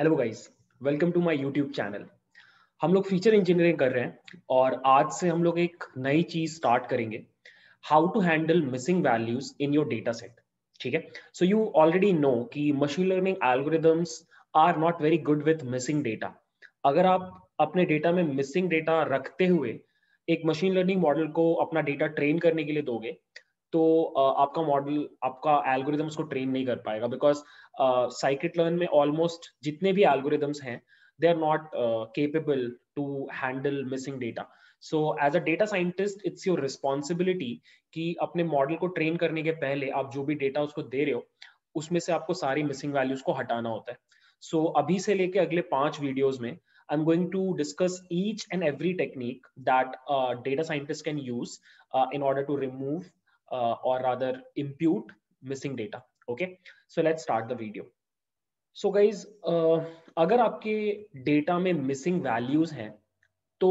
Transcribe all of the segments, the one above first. Hello guys, welcome to my YouTube channel. हम लोग feature engineering कर रहे हैं और आज से हम लोग एक नई चीज स्टार्ट करेंगे, how to handle missing values in your data set. ठीक है, सो यू ऑलरेडी नो कि machine learning algorithms are not very good with missing data. अगर आप अपने डेटा में मिसिंग डेटा रखते हुए एक मशीन लर्निंग मॉडल को अपना डेटा ट्रेन करने के लिए दोगे तो आपका मॉडल, आपका एल्गोरिदम उसको ट्रेन नहीं कर पाएगा, बिकॉज साइकिट लर्न में ऑलमोस्ट जितने भी एल्गोरिदम्स हैं they are not capable to handle missing data. So as a data scientist it's your responsibility कि अपने मॉडल को ट्रेन करने के पहले आप जो भी डेटा उसको दे रहे हो उसमें से आपको सारी मिसिंग वैल्यूज को हटाना होता है। सो अभी से लेके अगले 5 वीडियोज में I'm going to discuss each and every technique that data scientists can use in order to remove or rather impute missing data. Okay, so let's start the video. So guys, अगर आपके data में missing values हैं तो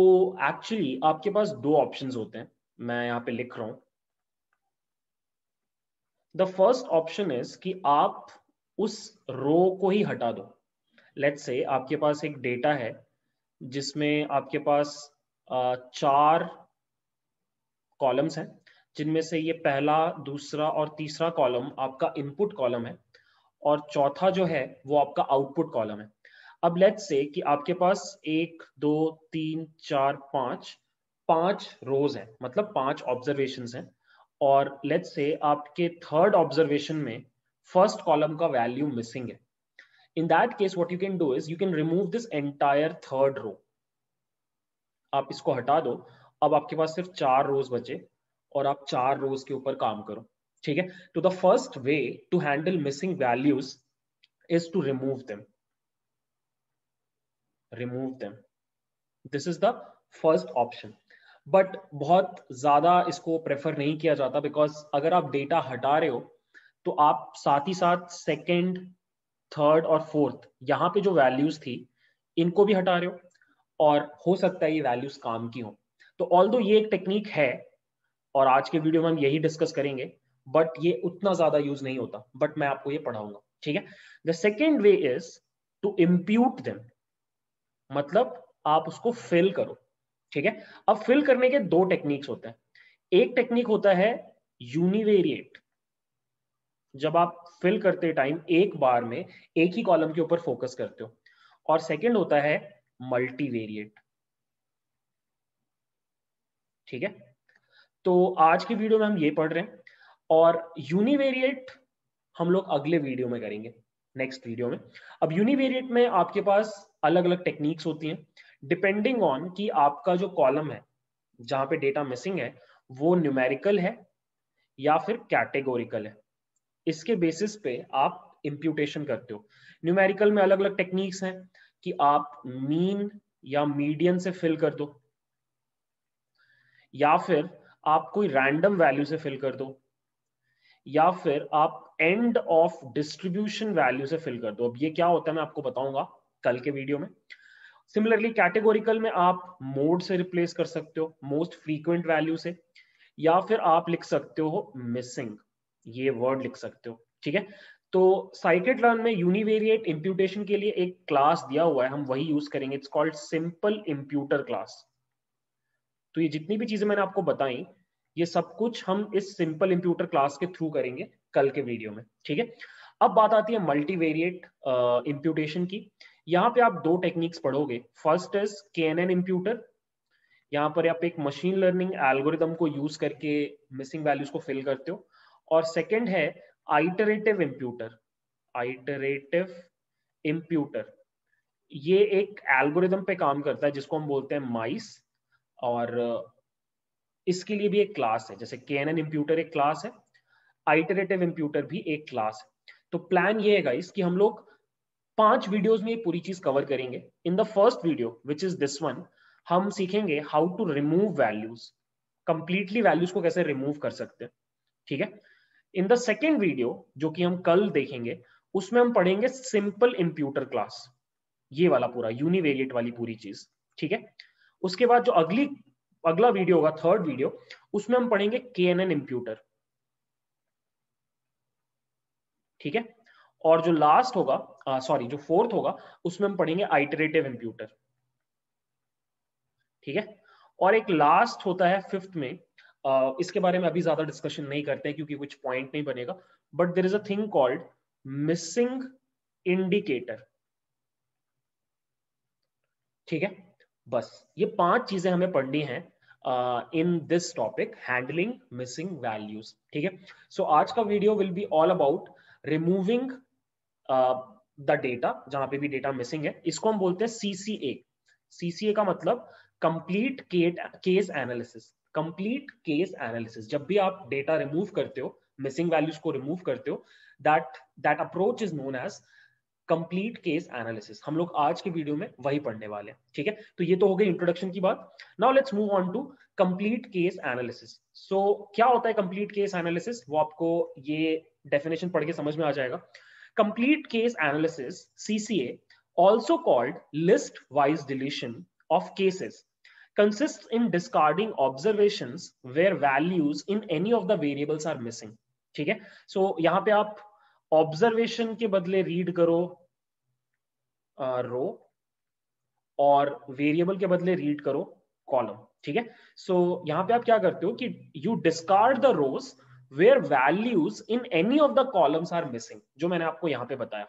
actually आपके पास 2 options होते हैं। मैं यहाँ पे लिख रहा हूँ। The first option is कि आप उस row को ही हटा दो। Let's say आपके पास एक data है जिसमें आपके पास 4 कॉलम्स हैं, जिनमें से ये पहला, दूसरा और तीसरा कॉलम आपका इनपुट कॉलम है और चौथा जो है वो आपका आउटपुट कॉलम है। अब लेट्स से कि आपके पास 1 2 3 4 5 रोज हैं, मतलब 5 ऑब्जर्वेशंस हैं और लेट्स से आपके थर्ड ऑब्जर्वेशन में फर्स्ट कॉलम का वैल्यू मिसिंग है। In that case, what you can do is you can remove this entire third row. आप इसको हटा दो। अब आपके पास सिर्फ 4 रोज बचे और आप 4 रोज के ऊपर काम करो। ठीक है, तो the first way to handle missing values is to remove them. Remove them. This is the first option. But बहुत ज्यादा इसको prefer नहीं किया जाता because अगर आप data हटा रहे हो तो आप साथ ही साथ second, थर्ड और फोर्थ यहाँ पे जो वैल्यूज थी इनको भी हटा रहे हो और हो सकता है ये वैल्यूज काम की हो। तो ऑल्दो ये एक टेक्निक है और आज के वीडियो में हम यही डिस्कस करेंगे, बट ये उतना ज्यादा यूज नहीं होता, बट मैं आपको ये पढ़ाऊंगा। ठीक है, the second way is to impute them, मतलब आप उसको फिल करो। ठीक है, अब फिल करने के 2 टेक्निक्स होते हैं। एक टेक्निक होता है यूनिवेरिएट, जब आप फिल करते टाइम एक बार में एक ही कॉलम के ऊपर फोकस करते हो, और सेकंड होता है मल्टीवेरिएट। ठीक है, तो आज की वीडियो में हम ये पढ़ रहे हैं और यूनिवेरिएट हम लोग अगले वीडियो में करेंगे, नेक्स्ट वीडियो में। अब यूनिवेरिएट में आपके पास अलग अलग टेक्निक्स होती हैं, डिपेंडिंग ऑन कि आपका जो कॉलम है जहां पे डेटा मिसिंग है वो न्यूमेरिकल है या फिर कैटेगोरिकल है, इसके बेसिस पे आप इंप्यूटेशन करते हो। न्यूमेरिकल में अलग अलग टेक्निक्स हैं कि आप मीन या मीडियन से फिल कर दो या फिर आप कोई रैंडम वैल्यू से फिल कर दो या फिर आप एंड ऑफ डिस्ट्रीब्यूशन वैल्यू से फिल कर दो। अब ये क्या होता है मैं आपको बताऊंगा कल के वीडियो में। सिमिलरली कैटेगोरिकल में आप मोड से रिप्लेस कर सकते हो, मोस्ट फ्रीक्वेंट वैल्यू से, या फिर आप लिख सकते हो मिसिंग, ये वर्ड लिख सकते हो। ठीक है, तो साइकिट लर्न में यूनिवेरिएट इंप्यूटेशन के लिए एक क्लास दिया हुआ है, हम वही यूज करेंगे। It's called simple imputer class. तो ये जितनी भी चीजें मैंने आपको बताई ये सब कुछ हम इस सिंपल इंप्यूटर क्लास के थ्रू करेंगे कल के वीडियो में। ठीक है, अब बात आती है मल्टीवेरिएट इंप्यूटेशन की। यहाँ पे आप 2 टेक्निक्स पढ़ोगे। फर्स्ट इज KNNImputer, यहाँ पर आप एक मशीन लर्निंग एल्गोरिदम को यूज करके मिसिंग वैल्यूज को फिल करते हो, और सेकंड है आइटरेटिव इम्प्यूटर। ये एक एल्गोरिदम पे काम करता है जिसको हम बोलते हैं माइस, और इसके लिए भी एक क्लास है। जैसे KNNImputer एक क्लास है, आइटरेटिव इम्प्यूटर भी एक क्लास है। तो प्लान ये है गाइस कि हम लोग 5 वीडियोस में ये पूरी चीज कवर करेंगे। In the first video which is this one, हम सीखेंगे how to remove values, completely values को कैसे रिमूव कर सकते हैं। ठीक है, इन द सेकेंड वीडियो जो कि हम कल देखेंगे उसमें हम पढ़ेंगे सिंपल इंप्यूटर क्लास, ये वाला पूरा यूनिवेरिएट वाली पूरी चीज। ठीक है, उसके बाद जो अगला वीडियो होगा, थर्ड वीडियो, उसमें हम पढ़ेंगे KNNImputer। ठीक है, और जो लास्ट होगा, सॉरी जो फोर्थ होगा, उसमें हम पढ़ेंगे आइटरेटिव इंप्यूटर। ठीक है, और एक लास्ट होता है फिफ्थ में, इसके बारे में अभी ज्यादा डिस्कशन नहीं करते हैं क्योंकि कुछ पॉइंट नहीं बनेगा, but there is a thing called missing indicator. ठीक है, बस ये पांच चीजें हमें पढ़नी हैं in this topic, handling missing values. ठीक है, सो आज का video will be all about removing the data, जहां पे भी डेटा मिसिंग है। इसको हम बोलते हैं CCA। CCA का मतलब complete case analysis. Complete case analysis, जब भी आप डेटा रिमूव करते हो, मिसिंग वैल्यूज को रिमूव करते हो, that approach is known as complete case analysis. हम लोग आज के वीडियो में वही पढ़ने वाले हैं। ठीक है, तो ये तो हो गई इंट्रोडक्शन की बात। Now let's move on to complete case analysis. So क्या होता है कंप्लीट केस एनालिसिस, वो आपको ये डेफिनेशन पढ़ के समझ में आ जाएगा। Complete case analysis CCA also called list wise deletion of cases consists in discarding observations where values in any of the variables are missing। ठीक है, so यहाँ पे आप ऑब्जर्वेशन के बदले रीड करो रो और वेरिएबल के बदले रीड करो कॉलम। ठीक है, सो यहाँ पे आप क्या करते हो कि you discard the rows where values in any of the columns are missing, जो मैंने आपको यहाँ पे बताया,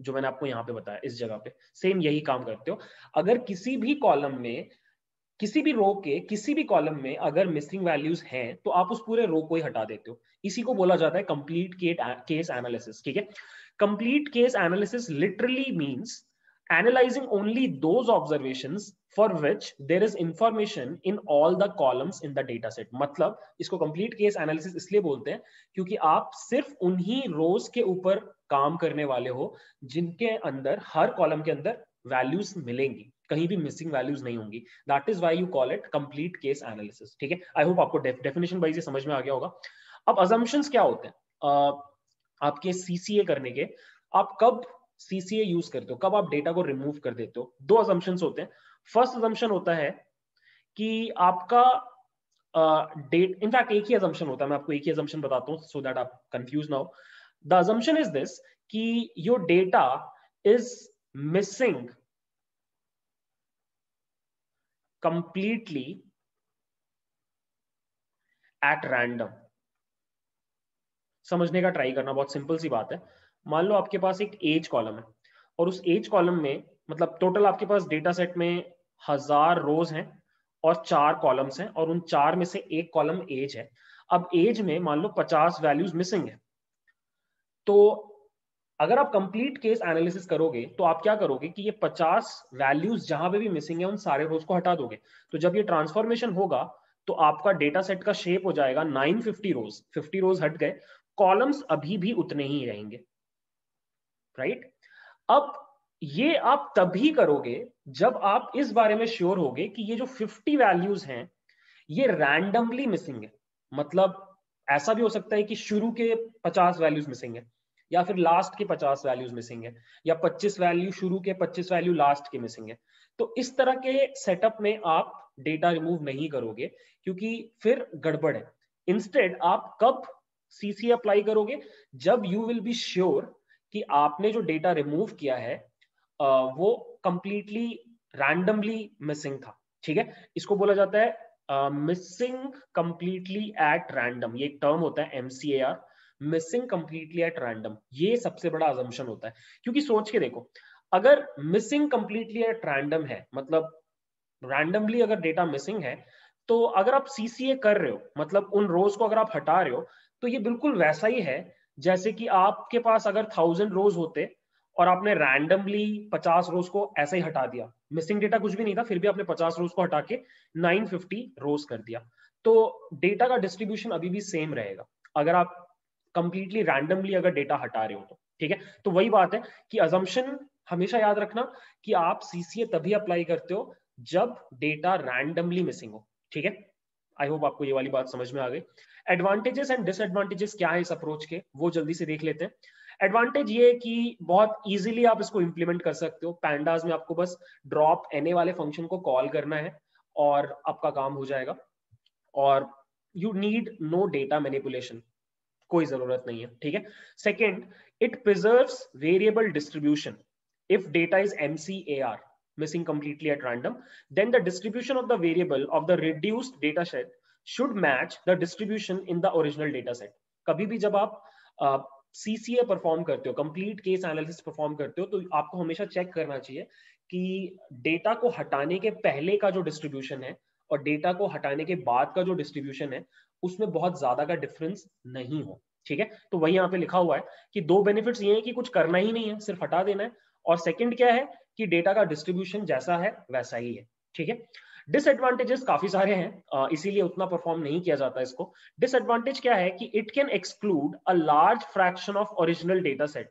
जो मैंने आपको यहाँ पे बताया। इस जगह पे सेम यही काम करते हो। अगर किसी भी कॉलम में, किसी भी रो के किसी भी कॉलम में अगर मिसिंग वैल्यूज हैं, तो आप उस पूरे रो को ही हटा देते हो। इसी को बोला जाता है कंप्लीट केस एनालिसिस। ठीक है, complete case analysis literally means analysing only those observations for which there is information in all the columns in the data set. मतलब इसको कंप्लीट केस एनालिसिस इसलिए बोलते हैं क्योंकि आप सिर्फ उन्हीं रोज के ऊपर काम करने वाले हो जिनके अंदर, हर कॉलम के अंदर वैल्यूज मिलेंगी, कहीं भी मिसिंग वैल्यूज नहीं होंगी। That is why you call it complete case analysis. ठीक है, आई होप आपको डेफिनेशन वाइज ये समझ में आ गया होगा। अब अजम्पशंस क्या होते हैं आपके CCA करने के? आप कब CCA यूज करते हो, कब आप डेटा को रिमूव कर देते हो? दो अजम्पशंस होते हैं। फर्स्ट अजम्पशन होता है कि आपका डेट, इनफैक्ट एक ही अजम्पशन होता है, मैं आपको एक ही अजम्पशन बताता हूं सो दैट आप कंफ्यूज ना हो। द अजम्पशन इज दिस कि your data is missing completely at random। समझने का ट्राई करना, बहुत सिंपल सी बात है। मान लो आपके पास एक एज कॉलम है और उस एज कॉलम में, मतलब टोटल आपके पास डेटा सेट में 1000 रोज हैं और 4 कॉलम्स हैं, और उन 4 में से एक कॉलम एज है। अब एज में मान लो 50 वैल्यूज मिसिंग है, तो अगर आप कंप्लीट केस एनालिसिस करोगे तो आप क्या करोगे कि ये 50 वैल्यूज जहां पे भी मिसिंग है उन सारे रोज को हटा दोगे। तो जब ये ट्रांसफॉर्मेशन होगा तो आपका डेटा सेट का शेप हो जाएगा 950 रोज। 50 रोज हट गए, कॉलम्स अभी भी उतने ही रहेंगे, राइट? अब ये आप तभी करोगे जब आप इस बारे में श्योर होगे कि ये जो 50 वैल्यूज हैं ये रैंडमली मिसिंग है। मतलब ऐसा भी हो सकता है कि शुरू के 50 वैल्यूज मिसिंग है, या फिर लास्ट के 50 वैल्यूज मिसिंग है, या 25 वैल्यू शुरू के 25 वैल्यू लास्ट के मिसिंग है। तो इस तरह के सेटअप में आप डेटा रिमूव नहीं करोगे क्योंकि फिर गड़बड़ है। इंस्टेड आप कब CCA अप्लाई करोगे? जब यू विल बी श्योर कि आपने जो डेटा रिमूव किया है वो कंप्लीटली रैंडमली मिसिंग था। ठीक है, इसको बोला जाता है मिसिंग कंप्लीटली एट रैंडम। ये एक टर्म होता है MCAR, missing completely at random. ये सबसे बड़ा अजम्पशन होता है, क्योंकि सोच के देखो, अगर मिसिंग कंप्लीटली एट रैंडम है, मतलब रैंडमली अगर डेटा मिसिंग है, तो अगर आप CCA कर रहे हो, मतलब उन रोज को अगर आप हटा रहे हो, तो ये बिल्कुल वैसा ही है जैसे कि आपके पास अगर 1000 रोज होते और आपने रैंडमली 50 रोज को ऐसे ही हटा दिया। मिसिंग डेटा कुछ भी नहीं था, फिर भी आपने 50 रोज को हटा के 950 रोज कर दिया। तो डेटा का डिस्ट्रीब्यूशन अभी भी सेम रहेगा अगर आप कंप्लीटली रैंडमली अगर डेटा हटा रहे हो तो। ठीक है, तो वही बात है कि अजम्पशन हमेशा याद रखना कि आप CCA तभी अप्लाई करते हो जब डेटा रैंडमली मिसिंग हो। ठीक है, आई होप आपको ये वाली बात समझ में आ गई। एडवांटेजेस एंड डिसएडवांटेजेस क्या है इस अप्रोच के, वो जल्दी से देख लेते हैं। एडवांटेज ये है कि बहुत इजीली आप इसको इंप्लीमेंट कर सकते हो। पैंडास में आपको बस ड्रॉप NA वाले फंक्शन को कॉल करना है और आपका काम हो जाएगा, और you need no data manipulation, कोई जरूरत नहीं है। ठीक है, second It preserves variable distribution. If data is MCAR, missing completely at random, then the distribution of the variable of the reduced data set should match the distribution in the original data set. कभी भी जब आप CCA perform करते हो, complete case analysis perform करते हो, तो आपको हमेशा चेक करना चाहिए कि डेटा को हटाने के पहले का जो डिस्ट्रीब्यूशन है और डेटा को हटाने के बाद का जो डिस्ट्रीब्यूशन है उसमें बहुत ज्यादा का डिफरेंस नहीं हो, ठीक है। तो वही यहाँ पे लिखा हुआ है कि दो बेनिफिट्स ये हैं कि कुछ करना ही नहीं है, सिर्फ हटा देना है, और सेकंड क्या है कि डेटा का डिस्ट्रीब्यूशन जैसा है वैसा ही है, ठीक है। डिसएडवांटेजेस काफी सारे हैं, इसीलिए उतना परफॉर्म नहीं किया जाता इसको। डिसएडवांटेज क्या है कि it can exclude a large fraction of original data set.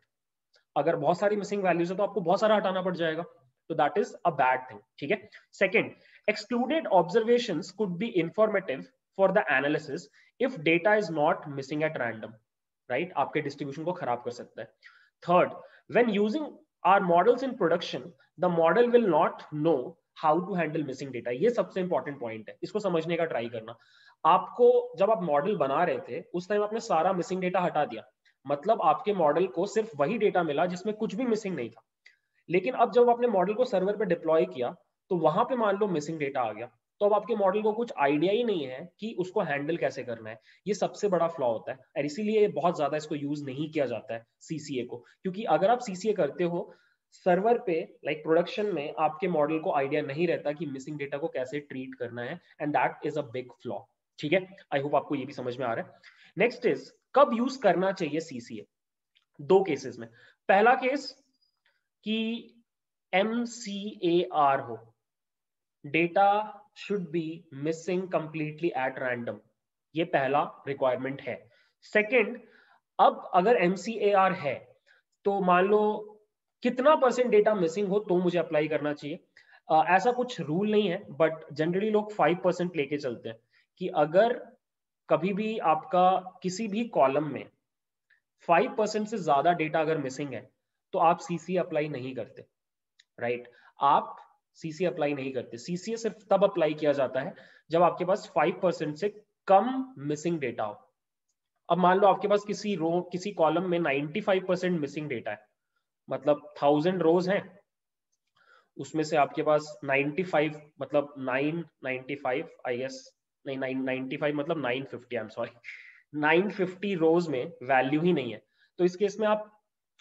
अगर बहुत सारी मिसिंग वैल्यूज है तो आपको बहुत सारा हटाना पड़ जाएगा, तो that is a bad thing, ठीक है। Second, excluded observations could be informative for the analysis if data is not missing at random, right, आपके डिस्ट्रीब्यूशन को खराब कर सकता है। Third, when using our models in production the model will not know how to handle missing data. ये सबसे important point है, इसको समझने का ट्राई करना। आपको जब आप मॉडल बना रहे थे उस टाइम आपने सारा मिसिंग डेटा हटा दिया, मतलब आपके मॉडल को सिर्फ वही डेटा मिला जिसमें कुछ भी मिसिंग नहीं था। लेकिन अब जब आपने मॉडल को सर्वर पर डिप्लॉय किया तो वहां पे मान लो मिसिंग डेटा आ गया, तो अब आपके मॉडल को कुछ आइडिया ही नहीं है कि उसको हैंडल कैसे करना है। ये सबसे बड़ा फ्लॉ होता है और इसीलिए बहुत ज्यादा इसको यूज नहीं किया जाता है सीसीए को, क्योंकि अगर आप सीसीए करते हो सर्वर पे लाइक प्रोडक्शन में आपके मॉडल को आइडिया नहीं रहता कि मिसिंग डेटा को कैसे ट्रीट करना है, and that is a big flaw, ठीक है। आई होप आपको ये भी समझ में आ रहा है। नेक्स्ट इज कब यूज करना चाहिए सीसीए। दो केसेस में, पहला केस कि MCAR हो, data should be missing completely at random, ये पहला requirement है। Second, अब अगर MCAR है तो मान लो कितना % डेटा मिसिंग हो तो मुझे अप्लाई करना चाहिए। ऐसा कुछ रूल नहीं है, बट जनरली लोग 5% लेके चलते हैं कि अगर कभी भी आपका किसी भी कॉलम में 5% से ज्यादा डेटा अगर मिसिंग है तो आप सीसी अप्लाई नहीं करते, राइट। आप सीसी अप्लाई नहीं करते। सीसीए सिर्फ तब अप्लाई किया जाता है जब आपके पास 5% से कम मिसिंग डेटा हो। अब मान लो आपके पास किसी रो किसी कॉलम में 95% मिसिंग डेटा है, मतलब 1000 रोज हैं, उसमें से आपके पास 95 मतलब 995 आई गेस, नहीं 995 मतलब 950, आई एम सॉरी, 950 रोज में वैल्यू ही नहीं है। तो इस केस में आप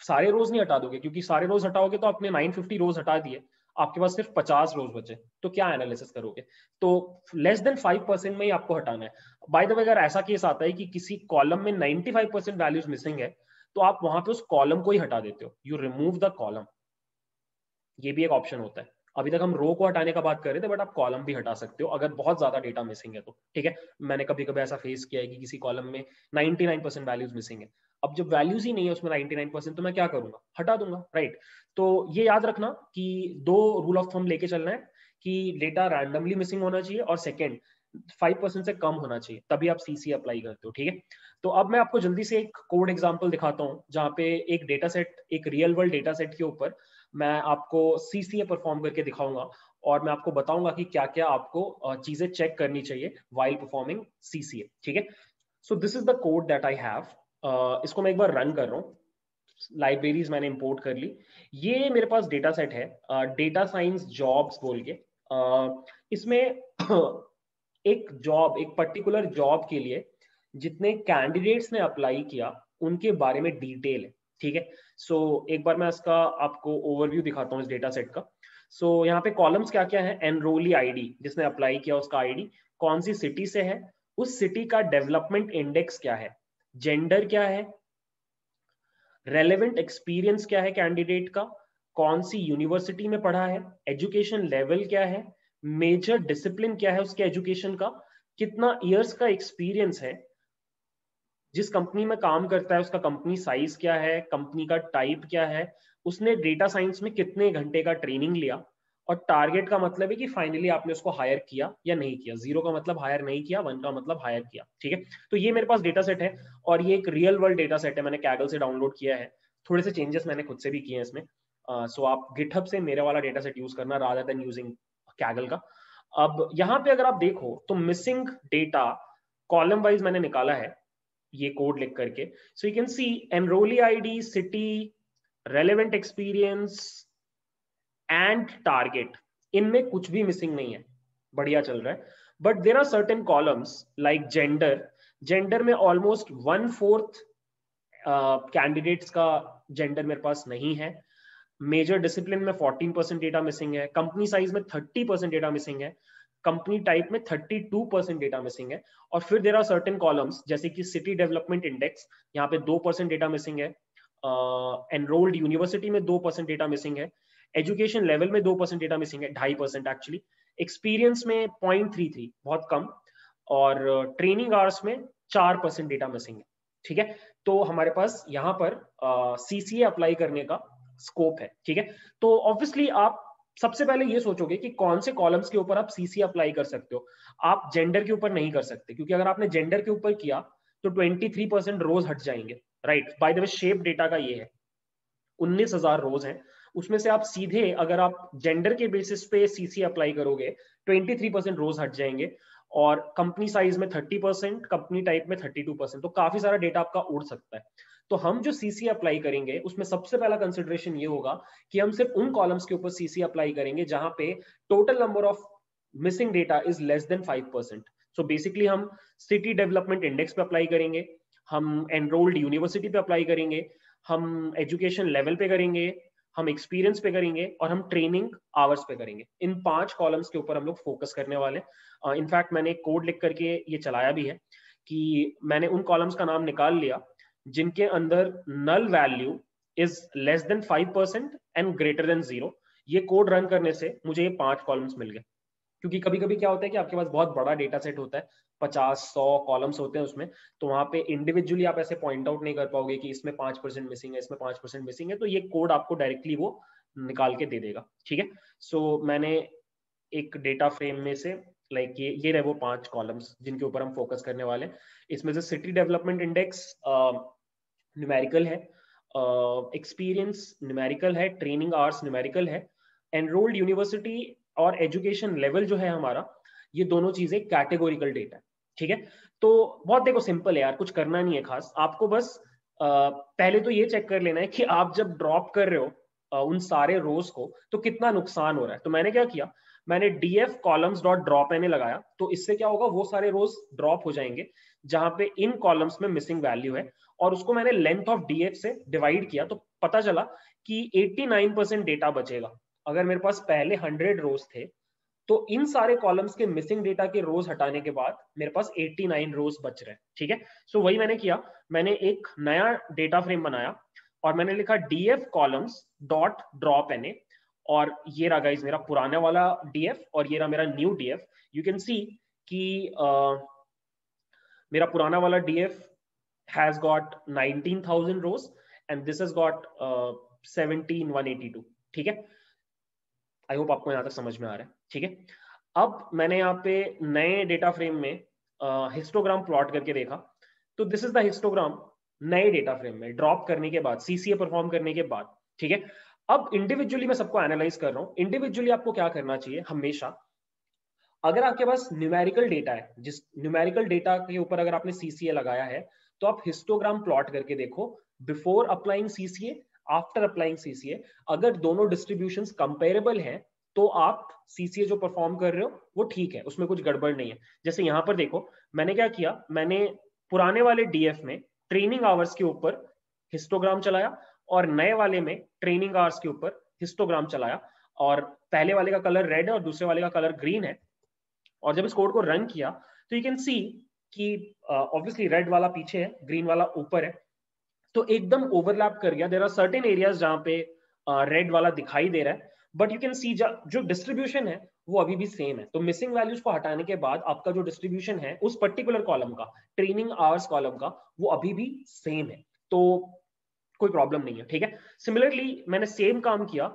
सारे रोज नहीं हटा दोगे, क्योंकि सारे रोज हटाओगे तो आपने 950 रोज हटा दिए, आपके पास सिर्फ 50 रोज बचे, तो क्या एनालिसिस करोगे। तो लेस देन 5% में ही आपको हटाना है। बाय द वे, अगर ऐसा केस आता है कि किसी कॉलम में 95% वैल्यूज मिसिंग है तो आप वहां पे उस कॉलम को ही हटा देते हो, यू रिमूव द कॉलम, ये भी एक ऑप्शन होता है। अभी तक हम रो को हटाने का बात कर रहे थे, बट आप कॉलम भी हटा सकते हो अगर बहुत ज्यादा डेटा मिसिंग है तो, ठीक है। मैंने कभी कभी ऐसा फेस किया है कि किसी कॉलम में 99% वैल्यूज मिसिंग है। अब जब वैल्यूज ही नहीं है उसमें 99%, तो मैं क्या करूंगा, हटा दूंगा, राइट। तो ये याद रखना कि दो रूल ऑफ थंब लेके चलना है कि डेटा रैंडमली मिसिंग होना चाहिए और सेकंड 5% से कम होना चाहिए, तभी आप सीसी अप्लाई करते हो, ठीक है। तो अब मैं आपको जल्दी से एक कोड एग्जांपल दिखाता हूँ जहाँ पे एक डेटा सेट, एक रियल वर्ल्ड डेटा सेट के ऊपर मैं आपको सीसीए परफॉर्म करके दिखाऊंगा और मैं आपको बताऊंगा कि क्या क्या आपको चीजें चेक करनी चाहिए व्हाइल परफॉर्मिंग सीसीए, ठीक है। So this is the code that I have. इसको मैं एक बार रन कर रहा हूँ। लाइब्रेरीज मैंने इंपोर्ट कर ली। ये मेरे पास डेटा सेट है, डेटा साइंस जॉब्स बोल के। इसमें एक जॉब, एक पर्टिकुलर जॉब के लिए जितने कैंडिडेट्स ने अप्लाई किया उनके बारे में डिटेल है, ठीक है। सो एक बार मैं इसका आपको ओवरव्यू दिखाता हूँ इस डेटा सेट का। सो यहाँ पे कॉलम्स क्या क्या है। एनरोली आईडी, जिसने अप्लाई किया उसका आईडी, कौन सी सिटी से है, उस सिटी का डेवलपमेंट इंडेक्स क्या है, जेंडर क्या है, रेलेवेंट एक्सपीरियंस क्या है कैंडिडेट का, कौन सी यूनिवर्सिटी में पढ़ा है, एजुकेशन लेवल क्या है, मेजर डिसिप्लिन क्या है उसके एजुकेशन का, कितना ईयर्स का एक्सपीरियंस है, जिस कंपनी में काम करता है उसका कंपनी साइज क्या है, कंपनी का टाइप क्या है, उसने डेटा साइंस में कितने घंटे का ट्रेनिंग लिया, और टारगेट का मतलब है कि फाइनली आपने उसको हायर किया या नहीं किया। 0 का मतलब हायर नहीं किया, 1 का मतलब हायर किया, ठीक है। तो ये मेरे पास डेटा सेट है और ये एक रियल वर्ल्ड डेटा सेट है, मैंने कैगल से डाउनलोड किया है। थोड़े से चेंजेस मैंने खुद से भी किए हैं इसमें। सो आप गिटहब से मेरे वाला डेटा सेट यूज करना रादर देन यूजिंग कैगल का। अब यहाँ पे अगर आप देखो तो मिसिंग डेटा कॉलम वाइज मैंने निकाला है, ये कोड लिख करके. So you can see enrollee ID, city, relevant experience and target. इनमें कुछ भी मिसिंग नहीं है, बढ़िया चल रहा है. But there are certain columns like gender. Gender में ऑलमोस्ट 1/4 कैंडिडेट्स का जेंडर मेरे पास नहीं है. मेजर डिसिप्लिन में 14% डेटा मिसिंग है. कंपनी साइज में 30% डेटा मिसिंग है. कंपनी टाइप में 32% डेटा मिसिंग है. और फिर देयर आर सर्टेन कॉलम्स जैसे कि सिटी डेवलपमेंट इंडेक्स, यहाँ पे 2% डेटा मिसिंग है. एनरोल्ड यूनिवर्सिटी में 2% डेटा मिसिंग है. एजुकेशन लेवल में 2% डेटा मिसिंग है, 2.5% एक्चुअली. एक्सपीरियंस में 0.33, बहुत कम. और ट्रेनिंग आवर्स में 4% डेटा मिसिंग है. ठीक है, तो हमारे पास यहाँ पर CCA अप्लाई करने का स्कोप है. ठीक है, तो ऑब्वियसली आप सबसे पहले ये सोचोगे कि कौन से कॉलम्स के ऊपर आप CCA अप्लाई कर सकते हो. आप जेंडर के ऊपर नहीं कर सकते, क्योंकि अगर आपने जेंडर के ऊपर किया तो 23% रोज हट जाएंगे. Right, by the way shape data का ये है, 19,000 रोज हैं. उसमें से आप सीधे अगर आप जेंडर के बेसिस पे CCA अप्लाई करोगे 23% रोज हट जाएंगे. और कंपनी साइज में 30%, कंपनी टाइप में 32%, तो काफी सारा डेटा आपका उड़ सकता है. तो हम जो CCA अप्लाई करेंगे उसमें सबसे पहला कंसिडरेशन ये होगा कि हम सिर्फ उन कॉलम्स के ऊपर CCA अप्लाई करेंगे जहां पे total number of missing data is less than 5%. So basically हम सिटी डेवलपमेंट इंडेक्स पे अप्लाई करेंगे, हम एनरोल्ड यूनिवर्सिटी पे अप्लाई करेंगे, हम एजुकेशन लेवल पे करेंगे, हम एक्सपीरियंस पे करेंगे और हम ट्रेनिंग आवर्स पे करेंगे. इन 5 कॉलम्स के ऊपर हम लोग फोकस करने वाले. इनफैक्ट मैंने कोड लिख करके ये चलाया भी है कि मैंने उन कॉलम्स का नाम निकाल लिया जिनके अंदर null value is less than 5% and greater than 0. ये कोड रन करने से मुझे ये 5 कॉलम्स मिल गए. क्योंकि कभी कभी क्या होता है कि आपके पास बहुत बड़ा डेटा सेट होता है, 50-100 कॉलम्स होते हैं उसमें, तो वहाँ पे इंडिविजुअली आप ऐसे पॉइंट आउट नहीं कर पाओगे कि इसमें 5% मिसिंग है, इसमें 5% मिसिंग है. तो ये कोड आपको डायरेक्टली वो निकाल के दे देगा. ठीक है, सो मैंने एक डेटा फ्रेम में से लाइक ये रहे वो 5 कॉलम्स जिनके ऊपर हम फोकस करने वाले हैं. इसमें से सिटी डेवलपमेंट इंडेक्स न्यूमेरिकल है, एक्सपीरियंस न्यूमेरिकल है, ट्रेनिंग आवर्स न्यूमेरिकल है, एनरोल्ड यूनिवर्सिटी और एजुकेशन लेवल जो है हमारा, ये दोनों चीजें कैटेगोरिकल डेटा है. ठीक है, तो बहुत देखो सिंपल है यार, कुछ करना नहीं है खास. आपको बस पहले तो ये चेक कर लेना है कि आप जब ड्रॉप कर रहे हो उन सारे रोज को तो कितना नुकसान हो रहा है. तो मैंने क्या किया, मैंने df columns.dropna लगाया, तो इससे क्या होगा वो सारे रोज ड्रॉप हो जाएंगे जहां पे इन कॉलम्स में मिसिंग वैल्यू है. और उसको मैंने लेंथ ऑफ df से डिवाइड किया, तो पता चला कि 89% डेटा बचेगा. अगर मेरे पास पहले 100 रोज थे तो इन सारे कॉलम्स के मिसिंग डेटा के रोज हटाने के बाद मेरे पास 89 रोज बच रहे हैं. ठीक है, सो वही मैंने किया, मैंने एक नया डेटा फ्रेम बनाया और मैंने लिखा df columns.dropna. और ये रहा गाइस मेरा पुराना वाला df और ये रहा मेरा new df. You can see कि मेरा पुराना वाला df has got 19,000 rows and this has got 17,182. ठीक है, आई होप आपको यहाँ तक समझ में आ रहा है. ठीक है, अब मैंने यहाँ पे नए डेटा फ्रेम में हिस्टोग्राम प्लॉट करके देखा, तो दिस इज द हिस्टोग्राम नए डेटा फ्रेम में ड्रॉप करने के बाद, CCA परफॉर्म करने के बाद. ठीक है, अब इंडिविजुअली मैं सबको एनालाइज कर रहा हूँ. इंडिविजुअली आपको क्या करना चाहिए हमेशा, अगर आपके पास न्यूमेरिकल डेटा है, जिस न्यूमेरिकल डेटा के ऊपर अगर आपने CCA लगाया है, तो आप हिस्टोग्राम प्लॉट करके देखो before applying CCA, after applying CCA. अगर दोनों डिस्ट्रीब्यूशंस कंपेरेबल हैं तो आप CCA जो परफॉर्म कर रहे हो वो ठीक है, उसमें कुछ गड़बड़ नहीं है. जैसे यहाँ पर देखो, मैंने क्या किया, मैंने पुराने वाले DF में ट्रेनिंग आवर्स के ऊपर हिस्टोग्राम चलाया और नए वाले में ट्रेनिंग आवर्स के ऊपर हिस्टोग्राम चलाया. और पहले वाले का कलर रेड है और दूसरे वाले का कलर ग्रीन है. और जब इस कोड को रन किया तो यू कैन सी कि ऑब्वियसली रेड वाला पीछे है, ग्रीन वाला ऊपर है, तो एकदम ओवरलैप कर गया. देयर आर सर्टेन एरियाज जहां पे रेड वाला दिखाई दे रहा है, बट यू कैन सी जो डिस्ट्रीब्यूशन है वो अभी भी सेम है. तो मिसिंग वैल्यूज को हटाने के बाद आपका जो डिस्ट्रीब्यूशन है उस पर्टिकुलर कॉलम का, ट्रेनिंग आवर्स कॉलम का, वो अभी भी सेम है, तो कोई प्रॉब्लम नहीं है. ठीक है, सिमिलरली मैंने सेम काम किया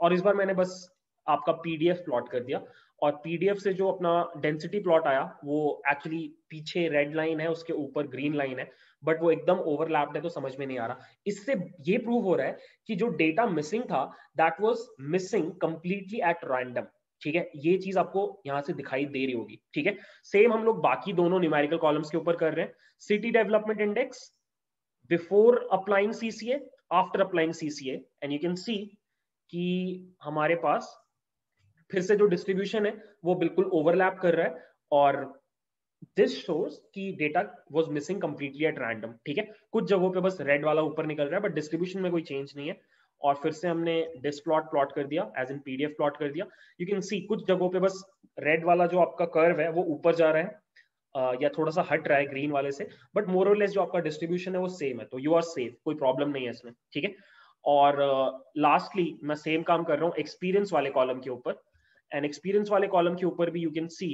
और इस बार मैंने बस आपका PDF प्लॉट कर दिया. और PDF से जो अपना डेंसिटी प्लॉट आया वो एक्चुअली पीछे रेड लाइन है, उसके ऊपर ग्रीन लाइन है, बट वो एकदम ओवरलैप्ड है, तो समझ में नहीं आ रहा. इससे ये प्रूव हो रहा है कि जो डेटा मिसिंग था that was missing completely at random. ठीक है, ये चीज आपको यहाँ से दिखाई दे रही होगी। ठीक है, सेम हम लोग बाकी दोनों न्यूमेरिकल कॉलम्स के ऊपर कर रहे हैं। City development index before applying CCA, after applying CCA, and you can see कि हमारे पास फिर से जो डिस्ट्रीब्यूशन है वो बिल्कुल ओवरलैप कर रहा है, और दिस शोज कि data was missing completely at random. ठीक है, कुछ जगहों पे बस रेड वाला ऊपर निकल रहा है, बट डिस्ट्रीब्यूशन में कोई चेंज नहीं है। और फिर से हमने डिस्प्लॉट प्लॉट कर दिया, एज इन पीडीएफ प्लॉट कर दिया। यू कैन सी कुछ जगहों पे बस रेड वाला जो आपका कर्व है वो ऊपर जा रहा है या थोड़ा सा हट रहा है ग्रीन वाले से, बट मोर और लेस जो आपका डिस्ट्रीब्यूशन है वो सेम है, तो यू आर सेफ, कोई प्रॉब्लम नहीं है इसमें। ठीक है, और लास्टली मैं सेम काम कर रहा हूँ एक्सपीरियंस वाले कॉलम के ऊपर, एंड एक्सपीरियंस वाले कॉलम के ऊपर भी यू कैन सी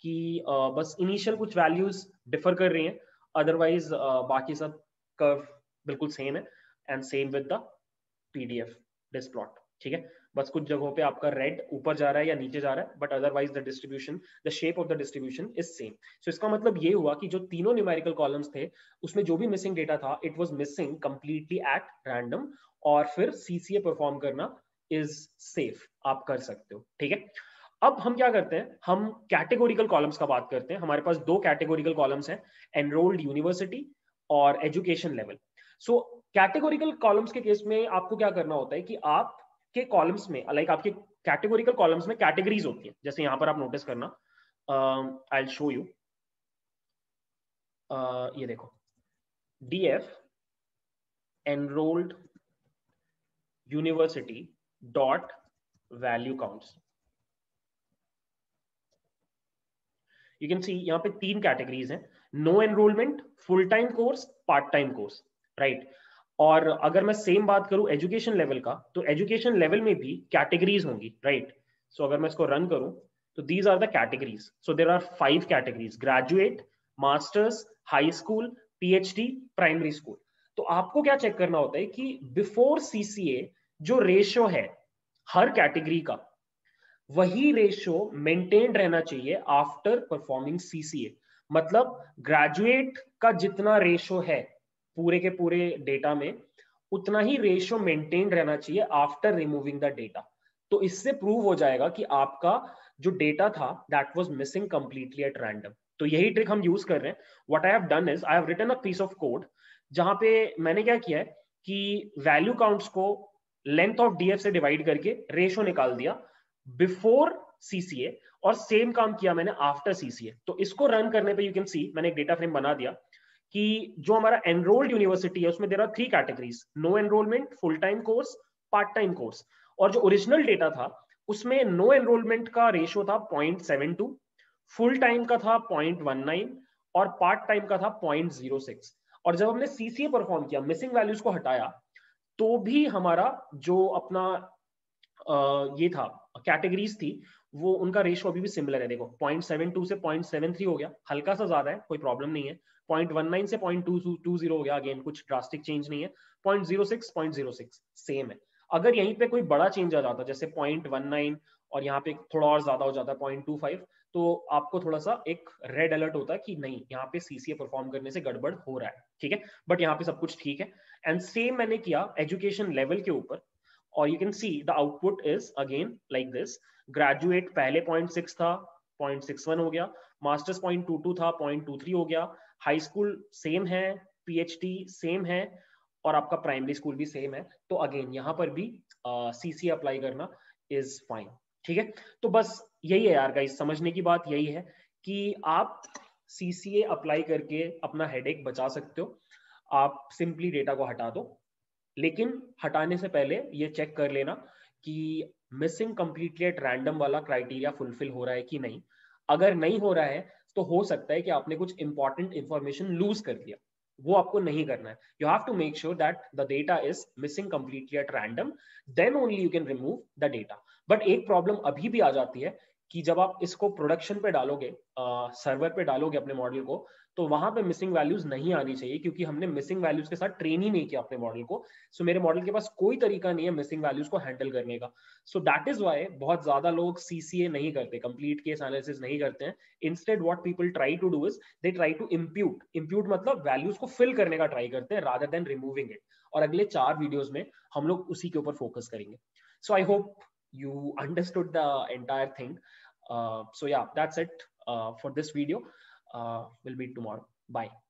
कि बस इनिशियल कुछ वैल्यूज डिफर कर रही हैं, अदरवाइज बाकी सब कर्व बिल्कुल सेम है, and same with the PDF displot. ठीक है, बस कुछ जगहों पे आपका रेड ऊपर जा रहा है या नीचे जा रहा है, but otherwise the distribution, the shape of the distribution is same. So इसका मतलब ये हुआ कि जो तीनों न्यूमेरिकल कॉलम्स थे उसमें जो भी मिसिंग डेटा था it was missing completely at random, और फिर सीसीए परफॉर्म करना इज सेफ, आप कर सकते हो। ठीक है, अब हम क्या करते हैं, हम कैटेगोरिकल कॉलम्स का बात करते हैं। हमारे पास दो कैटेगोरिकल कॉलम्स हैं, एनरोल्ड यूनिवर्सिटी और education level. So categorical columns के केस में आपको क्या करना होता है कि आपके कॉलम्स में, लाइक आपके कैटेगोरिकल कॉलम्स में कैटेगरीज होती है, जैसे यहाँ पर आप नोटिस करना, आई विल शो यू, ये देखो, DF enrolled university dot value counts. You can see यहाँ पे तीन कैटेगरीज हैं, no enrolment, full time course, part time course, right. और अगर मैं सेम बात करूं एजुकेशन लेवल का, तो एजुकेशन लेवल में भी कैटेगरीज होंगी, राइट। सो अगर मैं इसको रन करूं तो these are the categories. So there are 5 categories, graduate, masters, high school, PhD, primary school. तो आपको क्या चेक करना होता है कि बिफोर सीसीए जो रेशियो है हर कैटेगरी का, वही रेशियो मेंटेन रहना चाहिए आफ्टर परफॉर्मिंग सीसीए। मतलब ग्रेजुएट का जितना रेशियो है पूरे के पूरे डेटा में, उतना ही रेशियो मेंटेन रहना चाहिए आफ्टर रिमूविंग द डेटा। तो इससे प्रूव हो जाएगा कि आपका जो डेटा था that was missing completely at random. तो यही ट्रिक हम यूज कर रहे हैं। What I have done is I have written a piece of code, जहां पे मैंने क्या किया है कि वैल्यू काउंट्स को लेंथ ऑफ डीएफ से डिवाइड करके रेशियो निकाल दिया बिफोर सीसीए, और सेम काम किया मैंने आफ्टर सीसीए। तो इसको रन करने पे यू कैन सी मैंने एक डेटा फ्रेम बना दिया कि जो हमारा एनरोल्ड यूनिवर्सिटी है उसमें there are 3 categories, no enrolment, full time course, part time course. और जो ओरिजिनल डेटा था उसमें नो एनरोलमेंट का रेशियो था 0.72, फुल टाइम का था 0.19 और पार्ट टाइम का था 0.06। और जब हमने सीसीए परफॉर्म किया, मिसिंग वैल्यूज को हटाया, तो भी हमारा जो अपना ये था कैटेगरीज थी वो, उनका रेशियो अभी भी सिमिलर है। देखो 0.72 से 0.73 हो गया, हल्का सा ज्यादा है, कोई प्रॉब्लम नहीं है। 0.19 से 0.20 हो गया, अगेन कुछ ड्रास्टिक चेंज नहीं है। 0.06 सेम है। अगर यहीं पे कोई बड़ा चेंज आ जाता जैसे 0.19 और यहाँ पे थोड़ा और ज्यादा हो जाता 0.25, तो आपको थोड़ा सा एक रेड अलर्ट होता है कि नहीं, यहाँ पे सीसीए परफॉर्म करने से गड़बड़ हो रहा है। ठीक है, बट यहाँ पे सब कुछ ठीक है। एंड सेम मैंने किया एजुकेशन लेवल के ऊपर, और you can see the output is again like this. Graduate पहले 0.6 था, 0.61 हो गया, मास्टर्स 0.22 था, 0.23 हो गया, हाई स्कूल सेम है, पीएचडी सेम है, और आपका प्राइमरी स्कूल भी सेम है। तो अगेन यहाँ पर भी सीसी अप्लाई करना इज फाइन। ठीक है, तो बस यही है यार गाइस, समझने की बात यही है कि आप सीसीए अप्लाई करके अपना हेडेक बचा सकते हो। आप सिंपली डेटा को हटा दो, लेकिन हटाने से पहले ये चेक कर लेना कि मिसिंग कंप्लीटली एट रैंडम वाला क्राइटेरिया फुलफिल हो रहा है कि नहीं। अगर नहीं हो रहा है तो हो सकता है कि आपने कुछ इंपॉर्टेंट इंफॉर्मेशन लूज कर दिया, वो आपको नहीं करना है। You have to make sure that the data is missing completely at random, then only you can remove the data. But एक प्रॉब्लम अभी भी आ जाती है कि जब आप इसको प्रोडक्शन पे डालोगे, सर्वर पे डालोगे अपने मॉडल को, तो वहां पे मिसिंग वैल्यूज नहीं आनी चाहिए, क्योंकि हमने मिसिंग वैल्यूज के साथ ट्रेन ही नहीं किया अपने मॉडल को। सो मेरे मॉडल के पास कोई तरीका नहीं है मिसिंग वैल्यूज को हैंडल करने का। सो दैट इज वाई बहुत ज्यादा लोग सीसीए नहीं करते, कंप्लीट केस एनालिसिस नहीं करते हैं। Instead what people try to do is they try to impute मतलब वैल्यूज को फिल करने का ट्राई करते हैं रादर देन रिमूविंग इट। और अगले 4 वीडियोज में हम लोग उसी के ऊपर फोकस करेंगे। So I hope you understood the entire thing. So yeah, that's it for this video. Will be tomorrow. Bye.